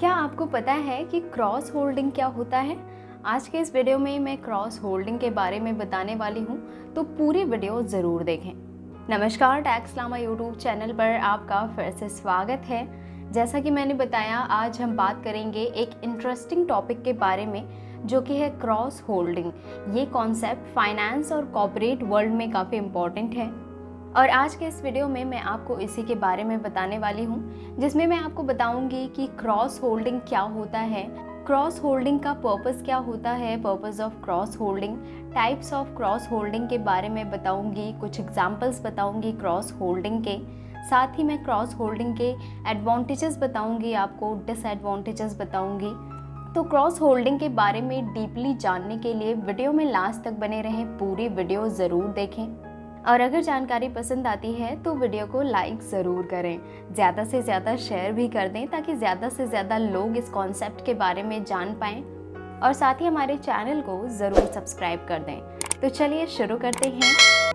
क्या आपको पता है कि क्रॉस होल्डिंग क्या होता है? आज के इस वीडियो में मैं क्रॉस होल्डिंग के बारे में बताने वाली हूं, तो पूरी वीडियो ज़रूर देखें। नमस्कार, टैक्सलामा यूट्यूब चैनल पर आपका फिर से स्वागत है। जैसा कि मैंने बताया, आज हम बात करेंगे एक इंटरेस्टिंग टॉपिक के बारे में, जो कि है क्रॉस होल्डिंग। ये कॉन्सेप्ट फाइनेंस और कॉर्पोरेट वर्ल्ड में काफ़ी इम्पॉर्टेंट है और आज के इस वीडियो में मैं आपको इसी के बारे में बताने वाली हूँ, जिसमें मैं आपको बताऊँगी कि क्रॉस होल्डिंग क्या होता है, क्रॉस होल्डिंग का पर्पस क्या होता है, purpose of cross holding, types of cross holding के बारे में बताऊँगी, कुछ एग्जाम्पल्स बताऊँगी क्रॉस होल्डिंग के। साथ ही मैं क्रॉस होल्डिंग के एडवांटेजेस बताऊँगी, आपको डिसएडवांटेजेस बताऊँगी। तो क्रॉस होल्डिंग के बारे में डीपली जानने के लिए वीडियो में लास्ट तक बने रहें, पूरी वीडियो ज़रूर देखें और अगर जानकारी पसंद आती है तो वीडियो को लाइक ज़रूर करें, ज़्यादा से ज़्यादा शेयर भी कर दें ताकि ज़्यादा से ज़्यादा लोग इस कॉन्सेप्ट के बारे में जान पाएँ और साथ ही हमारे चैनल को ज़रूर सब्सक्राइब कर दें। तो चलिए शुरू करते हैं।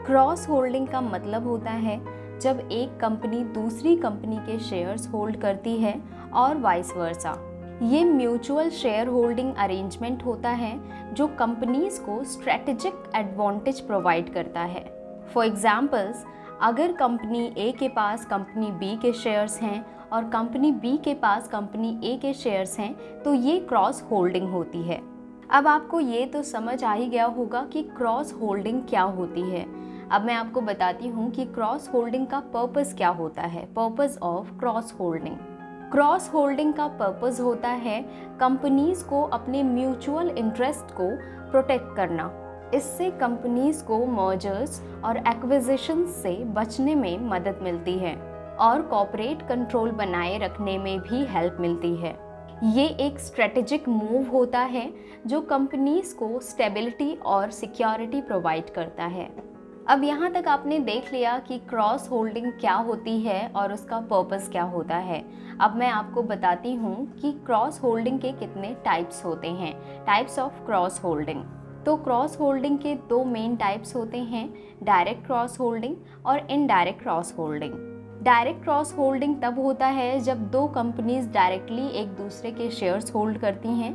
क्रॉस होल्डिंग का मतलब होता है जब एक कंपनी दूसरी कंपनी के शेयर्स होल्ड करती है और वाइस वर्सा। ये म्यूचुअल शेयर होल्डिंग अरेंजमेंट होता है जो कंपनीज़ को स्ट्रेटेजिक एडवांटेज प्रोवाइड करता है। फॉर एग्जाम्पल्स, अगर कंपनी ए के पास कंपनी बी के शेयर्स हैं और कंपनी बी के पास कंपनी ए के शेयर्स हैं, तो ये क्रॉस होल्डिंग होती है। अब आपको ये तो समझ आ ही गया होगा कि क्रॉस होल्डिंग क्या होती है। अब मैं आपको बताती हूँ कि क्रॉस होल्डिंग का पर्पस क्या होता है, purpose of cross holding. Cross holding का पर्पस होता है कंपनीज को अपने म्यूचुअल इंटरेस्ट को प्रोटेक्ट करना। इससे कंपनीज को मर्जर्स और एक्विजिशन से बचने में मदद मिलती है और कॉर्पोरेट कंट्रोल बनाए रखने में भी हेल्प मिलती है। ये एक स्ट्रेटेजिक मूव होता है जो कंपनीज को स्टेबिलिटी और सिक्योरिटी प्रोवाइड करता है। अब यहाँ तक आपने देख लिया कि क्रॉस होल्डिंग क्या होती है और उसका पर्पस क्या होता है। अब मैं आपको बताती हूँ कि क्रॉस होल्डिंग के कितने टाइप्स होते हैं, टाइप्स ऑफ क्रॉस होल्डिंग। तो क्रॉस होल्डिंग के दो मेन टाइप्स होते हैं, डायरेक्ट क्रॉस होल्डिंग और indirect cross holding. Direct cross holding तब होता है जब दो कंपनीज डायरेक्टली एक दूसरे के शेयर्स होल्ड करती हैं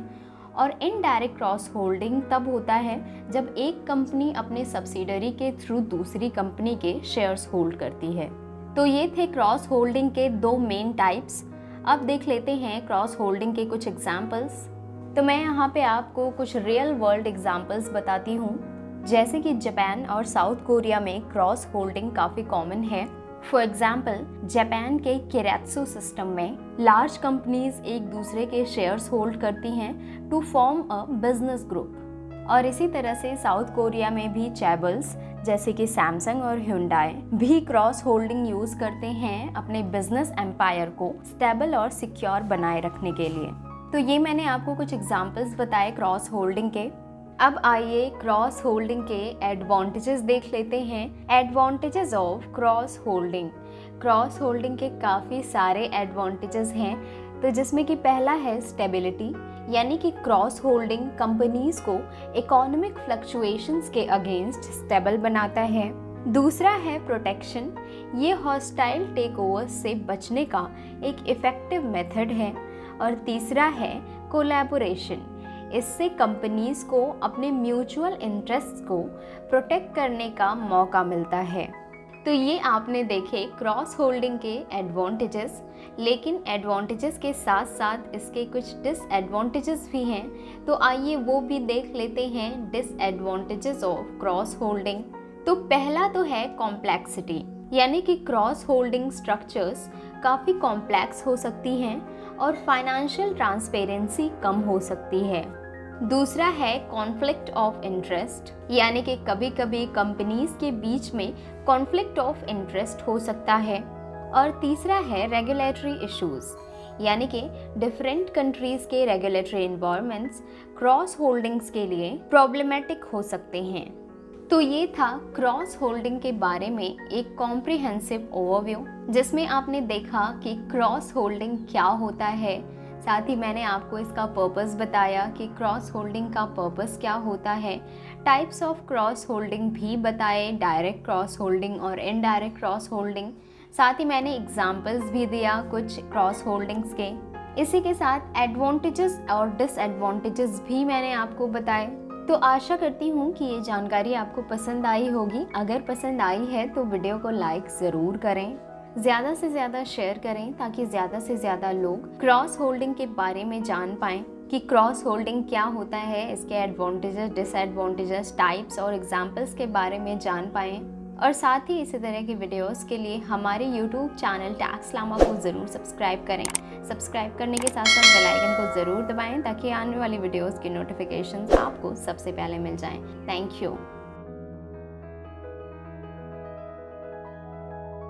और इनडायरेक्ट क्रॉस होल्डिंग तब होता है जब एक कंपनी अपने सब्सिडरी के थ्रू दूसरी कंपनी के शेयर्स होल्ड करती है। तो ये थे क्रॉस होल्डिंग के दो मेन टाइप्स। अब देख लेते हैं क्रॉस होल्डिंग के कुछ एग्जांपल्स। तो मैं यहाँ पे आपको कुछ रियल वर्ल्ड एग्जांपल्स बताती हूँ, जैसे कि जापान और साउथ कोरिया में क्रॉस होल्डिंग काफ़ी कॉमन है। फॉर एग्जाम्पल, जापान के केरेत्सु सिस्टम में लार्ज कंपनीज एक दूसरे के शेयर्स होल्ड करती हैं to form a business group. और इसी तरह से साउथ कोरिया में भी चैबल्स जैसे कि सैमसंग और ह्यूंडाई भी क्रॉस होल्डिंग यूज़ करते हैं अपने बिजनेस एम्पायर को स्टेबल और सिक्योर बनाए रखने के लिए। तो ये मैंने आपको कुछ एग्जाम्पल्स बताए क्रॉस होल्डिंग के। अब आइए क्रॉस होल्डिंग के एडवांटेजेस देख लेते हैं। Advantages of cross holding. Cross holding के काफ़ी सारे एडवांटेजेस हैं, तो जिसमें कि पहला है स्टेबिलिटी, यानी कि क्रॉस होल्डिंग कंपनीज को इकोनॉमिक फ्लक्चुएशंस के अगेंस्ट स्टेबल बनाता है। दूसरा है प्रोटेक्शन। ये हॉस्टाइल टेकओवर्स से बचने का एक इफ़ेक्टिव मेथड है। और तीसरा है कोलैबोरेशन। इससे कंपनीज को अपने म्यूचुअल इंटरेस्ट को प्रोटेक्ट करने का मौका मिलता है। तो ये आपने देखे क्रॉस होल्डिंग के एडवांटेजेस, लेकिन एडवांटेजेस के साथ साथ इसके कुछ डिसएडवांटेजेस भी हैं, तो आइए वो भी देख लेते हैं, डिसएडवांटेजेस ऑफ क्रॉस होल्डिंग। तो पहला तो है कॉम्प्लेक्सिटी, यानी कि क्रॉस होल्डिंग स्ट्रक्चर्स काफ़ी कॉम्प्लेक्स हो सकती हैं और फाइनेंशियल ट्रांसपेरेंसी कम हो सकती है। दूसरा है कॉन्फ्लिक्ट ऑफ इंटरेस्ट, यानी कि कभी कभी कंपनीज के बीच में कॉन्फ्लिक्ट ऑफ इंटरेस्ट हो सकता है। और तीसरा है रेगुलेटरी इश्यूज, यानी कि डिफरेंट कंट्रीज के रेगुलेटरी एनवायरनमेंट्स क्रॉस होल्डिंग्स के लिए प्रॉब्लमेटिक हो सकते हैं। तो ये था क्रॉस होल्डिंग के बारे में एक कॉम्प्रिहेंसिव ओवरव्यू, जिसमें आपने देखा कि क्रॉस होल्डिंग क्या होता है, साथ ही मैंने आपको इसका पर्पस बताया कि क्रॉस होल्डिंग का पर्पस क्या होता है, टाइप्स ऑफ क्रॉस होल्डिंग भी बताए, डायरेक्ट क्रॉस होल्डिंग और इनडायरेक्ट क्रॉस होल्डिंग। साथ ही मैंने एग्जाम्पल्स भी दिया कुछ क्रॉस होल्डिंग्स के। इसी के साथ एडवांटेजेस और डिसएडवांटेजेस भी मैंने आपको बताए। तो आशा करती हूँ कि ये जानकारी आपको पसंद आई होगी। अगर पसंद आई है तो वीडियो को लाइक ज़रूर करें, ज़्यादा से ज़्यादा शेयर करें ताकि ज़्यादा से ज़्यादा लोग क्रॉस होल्डिंग के बारे में जान पाएँ कि क्रॉस होल्डिंग क्या होता है, इसके एडवांटेजेस, डिसएडवांटेजेस, टाइप्स और एग्जाम्पल्स के बारे में जान पाएँ। और साथ ही इसी तरह के वीडियोस के लिए हमारे YouTube चैनल टैक्सलामा को ज़रूर सब्सक्राइब करें। सब्सक्राइब करने के साथ साथ बेल आइकन को ज़रूर दबाएं ताकि आने वाली वीडियोस की नोटिफिकेशंस आपको सबसे पहले मिल जाएं। Thank you.